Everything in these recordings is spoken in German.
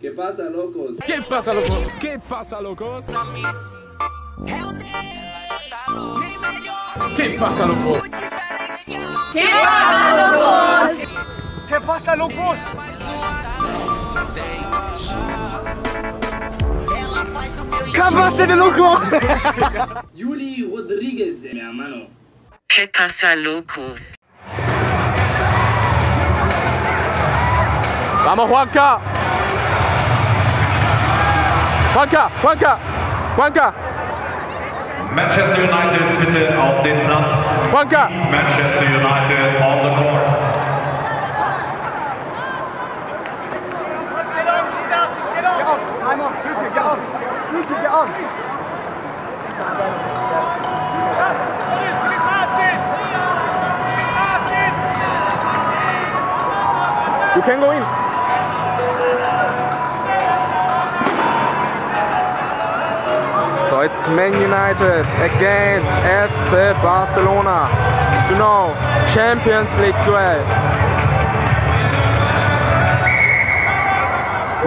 ¿Qué pasa, locos? ¿Qué pasa, locos? ¿Qué pasa, locos? ¿Qué pasa, locos? ¿Qué pasa, locos? ¿Qué pasa, locos? ¡Cabase de loco! Juli Rodríguez, mi hermano. ¿Qué pasa, locos? ¡Vamos, Juanca! ¡Juanca! ¡Juanca! ¡Juanca! Manchester United, bitte auf den Platz. ¡Juanca! Manchester United on the court. You can go in. So it's Man United against FC Barcelona to now Champions League 12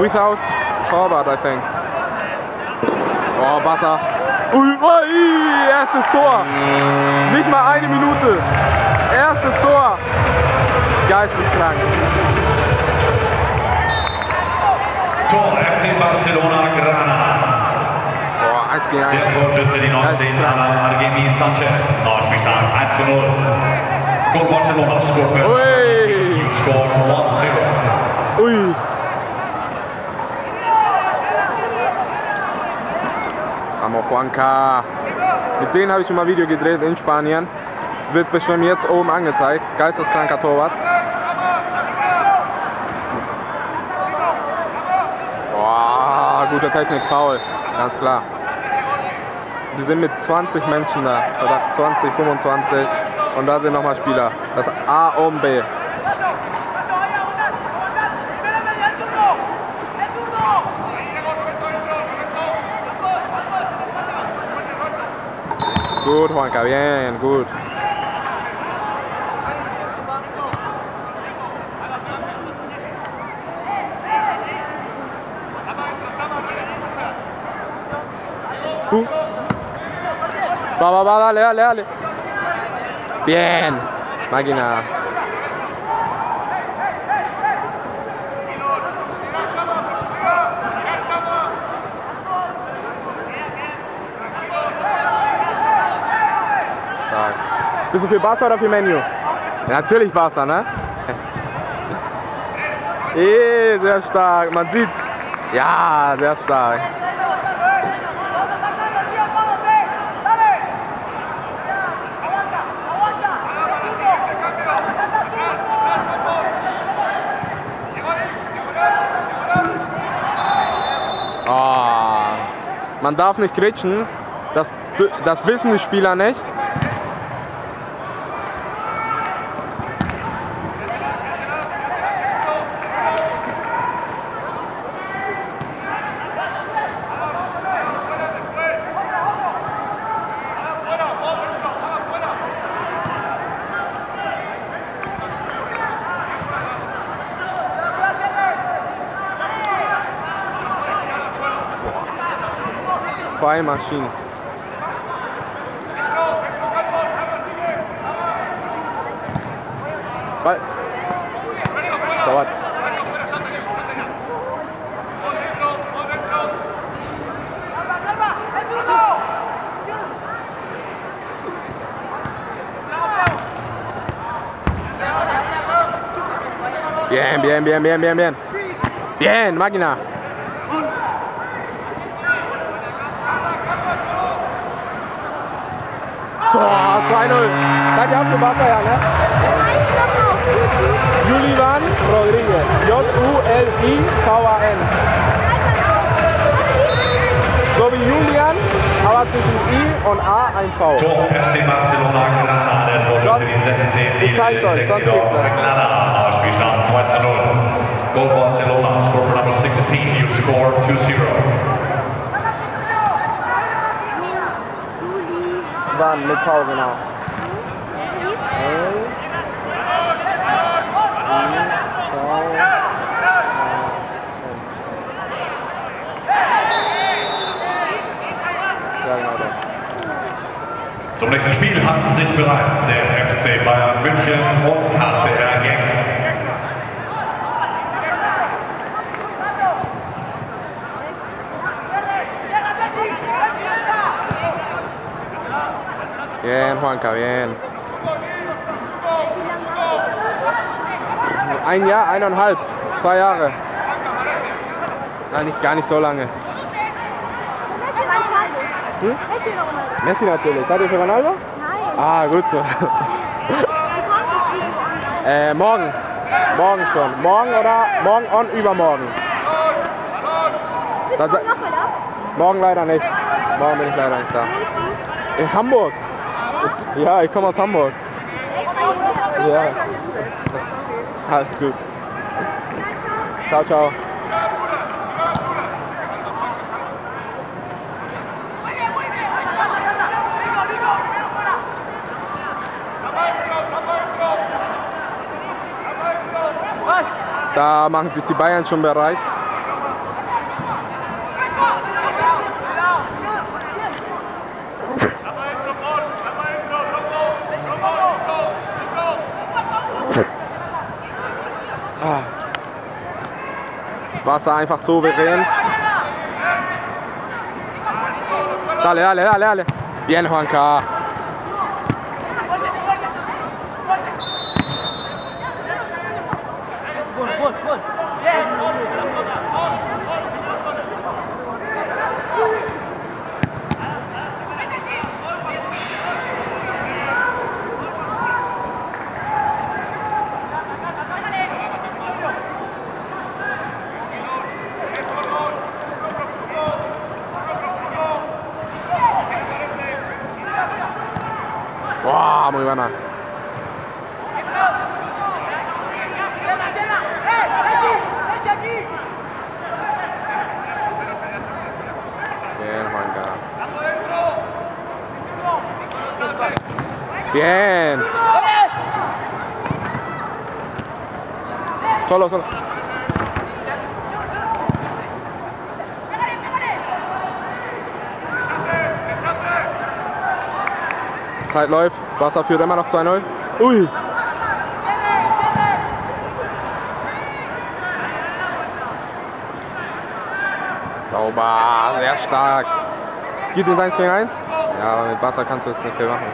without Torwart, I think. Oh, Barca. Ui, ui, erstes Tor. Nicht mal eine Minute. Erstes Tor. Geisteskrank. Tor FC Barcelona, Granada. Boah, 1-1. Der Torschütze, die 19, Argemi Sanchez. Oh, Spieltag 1-0. Goal Barcelona, score. Ui. You score 1-0. Ui. Vamos, Juanca. Mit denen habe ich schon mal Video gedreht in Spanien. Wird bestimmt jetzt oben angezeigt. Geisteskranker Torwart. Boah, gute Technik, Foul. Ganz klar. Die sind mit 20 Menschen da. Verdacht 20, 25. Und da sind nochmal Spieler. Das A und B. Gut, Juanca, bien, gut. Va, va, va, dale, dale, dale. Bien, máquina. Stark. Bist du für Barca oder für Man U? Natürlich Barca, ne? Sehr stark, man sieht's. Ja, sehr stark. Man darf nicht grätschen, das wissen die Spieler nicht. Zwei Maschinen. Ball. Dauert. Bien, bien, bien, bien, bien, bien. Bien, máquina. Oh, 2-0. Seid ihr aufgemacht, ja, ne? Julivan Rodríguez. J-U-L-I-V-A-N. So wie Julian, aber zwischen I und A ein V. Tor FC Barcelona, Granada. Der Torschütze, die 16, die 6 Tor. Granada, Spielstand 2-0. Goal Barcelona, score number 16, you score 2-0. Dann mit Pause nach. nächsten Spiel hatten sich bereits der FC Bayern München und KCR Geng. Bien, Juanca, bien. Ein Jahr, eineinhalb, 2 Jahre. Nein, gar nicht so lange. Hm? Messi natürlich. Seid ihr für Ronaldo? Nein. Ah, gut so. Morgen. Morgen schon. Morgen oder morgen und übermorgen. Bist du noch wieder? Morgen leider nicht. Morgen bin ich leider nicht da. In Hamburg. Ja, ich komme aus Hamburg. Ja. Alles gut. Ciao, ciao. Da machen sich die Bayern schon bereit. Ah. Barça einfach souverän. Dale, dale, dale, dale. Bien, Juanca. Wow, muy buena. Bien, Juanca. Bien. Solo, solo. Zeit läuft. Barça führt immer noch 2-0. Ui! Sauber, sehr stark. Gibt es 1 gegen 1? Ja, aber mit Barça kannst du es nicht viel machen.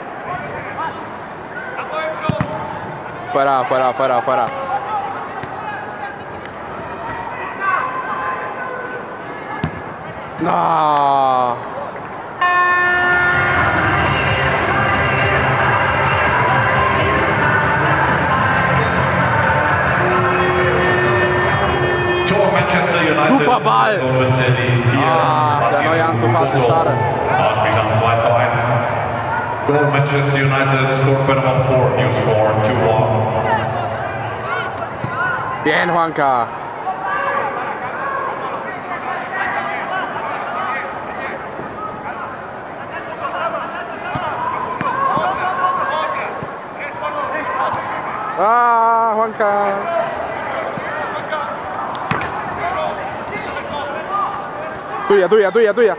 Fuera, fuera, fuera, fuera. No! Manchester United. Super Ball! Der neue Anzufahrt ist schade. Spielstand 2:1. Goal Manchester United scored by number 4, new score 2-1. Bien, Juanca. Ah, Juanca. Tuya, tuya, tuya, tuya.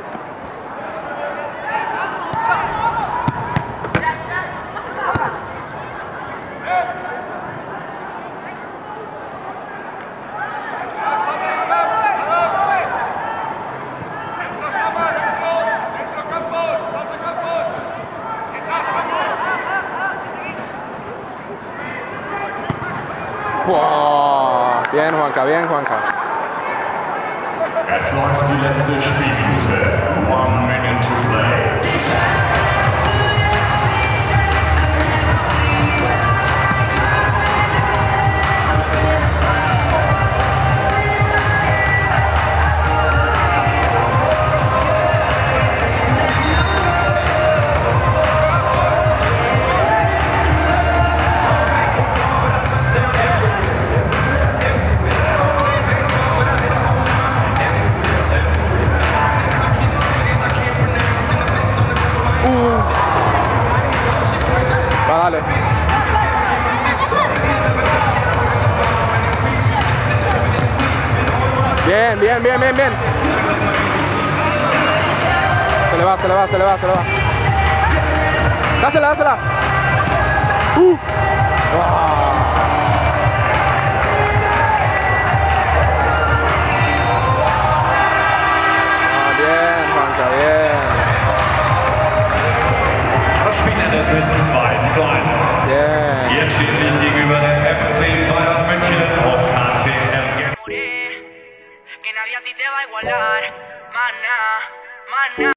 Wow. Bien, Juanca, bien, Juanca. Jetzt läuft die letzte Spielminute. 1 minute to Bien, bien, bien, bien, bien. Se le va, se le va, se le va, se le va. Dásela, dásela. Bien, Juanca, bien. Das Spielende wird 2:1. Bien. Jetzt steht sich gegenüber der FC Bayern München auf KCR Geng. Que nadie a ti te va a igualar. Maná, maná.